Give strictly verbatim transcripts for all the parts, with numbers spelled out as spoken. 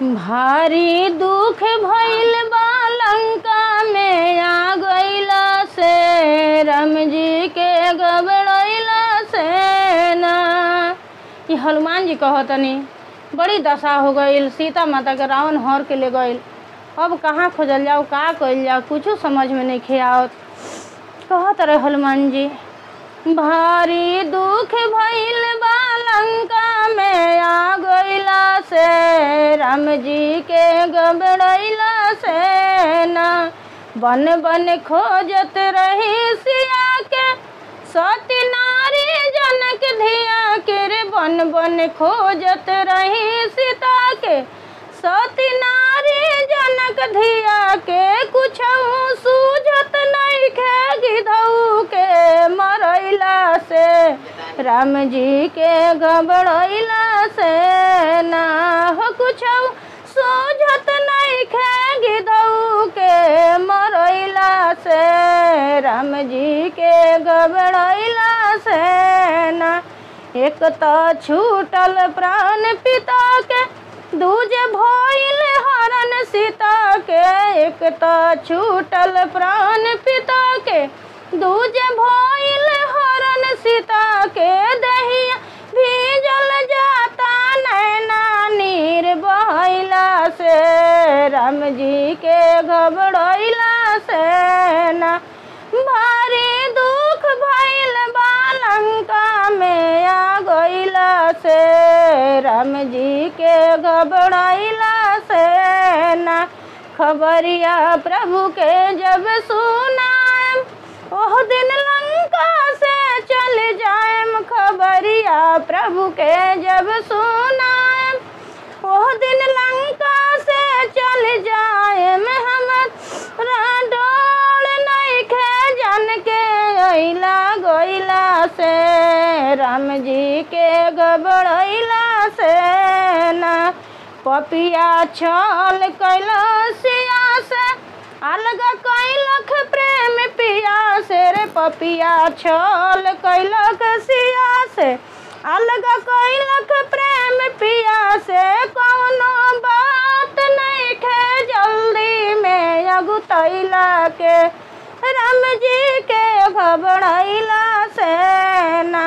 भारी दुख भइल बा लंका में आ गइला से, राम जी के गबड़इला से ना। ये हनुमान जी कहतनी बड़ी दशा हो गइल, सीता माता के रावण हर के ले गइल, अब कहाँ खोजल जाओ, का कइल जाओ, कुछो समझ में नहीं खेआवत। कहत रहे हनुमान जी, भारी दुख भइल बा लंका में आ गइला से, राम जी के गबड़इला से ना। बन बन खोजत रही सिया के सती नारी जनक धिया के रे, बन बन खोजत रही सीता के सती नारी जनक धिया के, कुछ सूझत नहीं खे गिधऊ के मरैला से, राम जी के गबड़ैला से ना। हो कुछ सूझत नहीं खे गिधऊ के मरैला से, राम जी के गबड़ैला से ना। एक तो छूटल प्राण पिता के, दूजे भइल हरण सीता के, एक तो छूटल प्राण पिता के, दूजे भइल हरण सीता के, दहिया भीजल जाता नैना नीर बहैला से, राम जी के घबड़ैला से ना। भारी दुख भइल बा लंका में आ गइला से, राम जी के घबड़ैला से ना। खबरिया प्रभु के जब सुनाएम, ओह दिन लंका से चल जाएम, खबरिया प्रभु के जब सुनाएम, ओह दिन लंका से चल जाएम, हमर डोल नहीं खे जन के अइला गइला से, राम जी के गबड़ैला से ना। पपिया छल कैला सिया से, अलग कैलख प्रेम पिया से रे, पपिया छल कैलख सिया से, अलग कैलख प्रेम पिया से, कौनो बात नहीं खे जल्दी में अगुतैला के, राम जी के घबड़ैला से ना।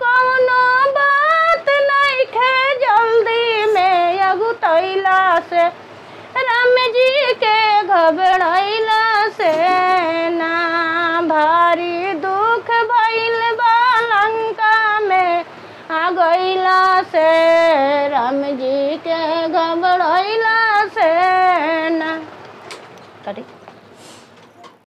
कौनो बात नहीं खे जल्दी में अगुतैला से, राम जी के घबड़ैला से ना। भारी दुख भइल बा लंका में आ गइला से, राम जी के घबड़ैला से ना।